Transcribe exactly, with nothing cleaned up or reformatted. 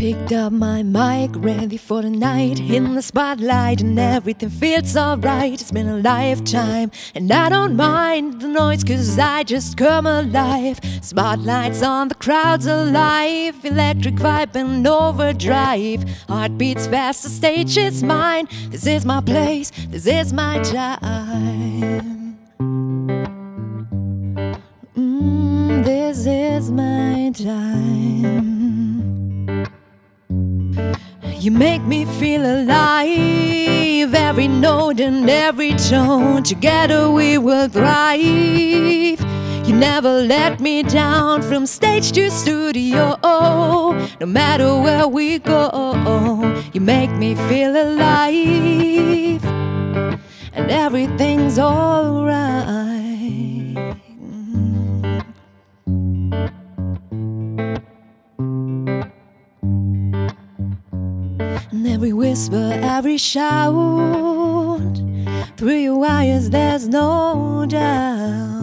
Picked up my mic, ready for the night, in the spotlight, and everything feels alright. It's been a lifetime, and I don't mind the noise, cause I just come alive. Spotlights on, the crowd's alive, electric vibe and overdrive. Heartbeats fast, the stage is mine. This is my place, this is my time. mm, This is my time. You make me feel alive, every note and every tone. Together we will thrive. You never let me down, from stage to studio. No matter where we go, you make me feel alive, and everything's alright. And every whisper, every shout, through your wires there's no doubt.